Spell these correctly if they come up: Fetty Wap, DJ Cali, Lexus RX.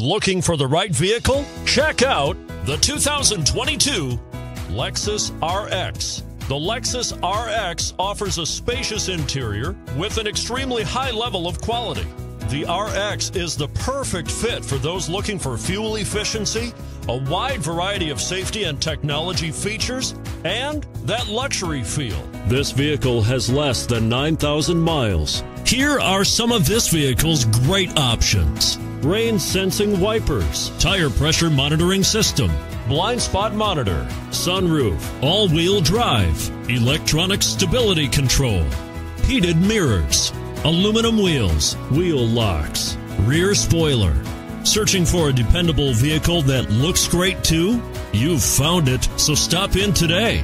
Looking for the right vehicle? Check out the 2022 Lexus RX. The Lexus RX offers a spacious interior with an extremely high level of quality. The RX is the perfect fit for those looking for fuel efficiency, a wide variety of safety and technology features, and that luxury feel. This vehicle has less than 9,000 miles. Here are some of this vehicle's great options: rain sensing wipers, tire pressure monitoring system, blind spot monitor, sunroof, all-wheel drive, electronic stability control, heated mirrors, aluminum wheels, wheel locks, rear spoiler. Searching for a dependable vehicle that looks great too? You've found it, so stop in today.